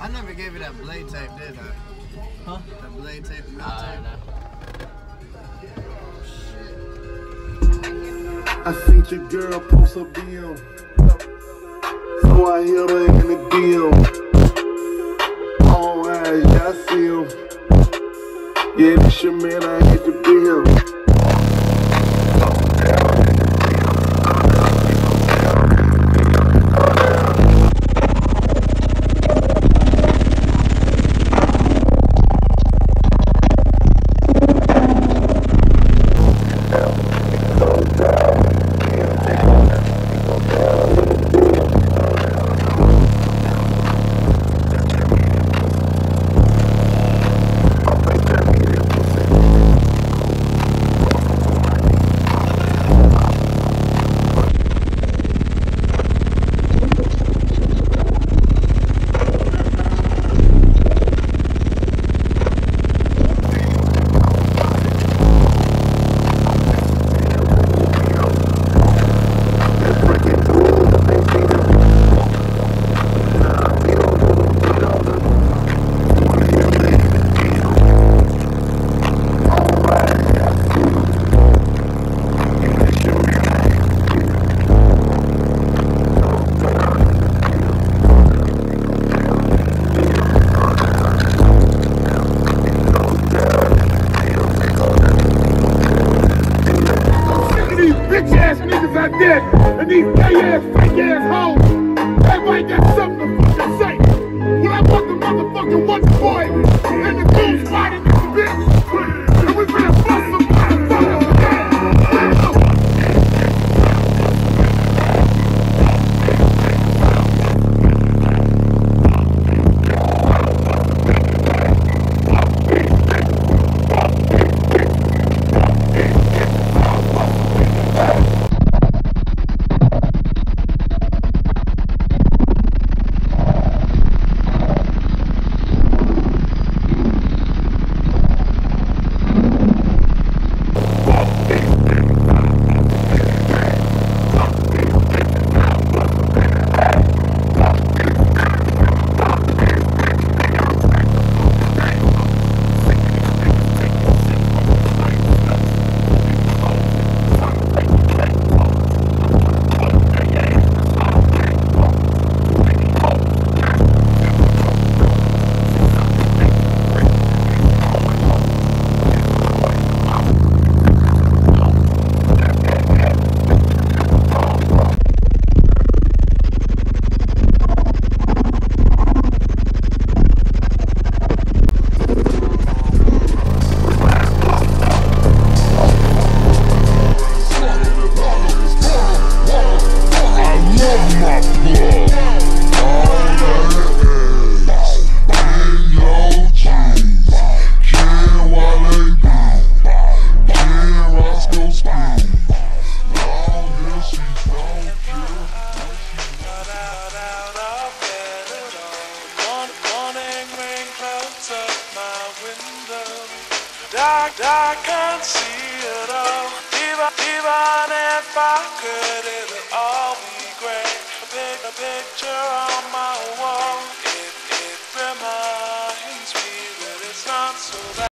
I never gave you that blade tape, did I? Huh? That blade tape and metal tape? No. Shit. I seen your girl post a DM, so I hit her in the DM. All eyes, yeah, I see him. Yeah, this your man, I hit the bill. And these gay-ass, fake-ass hoes, everybody got something to fucking say. When I want the motherfucking Wonder Boy and the cool spot in this bitch, and we finna fuck somebody, I can't see it all. Even if I could, it'll all be great. A picture on my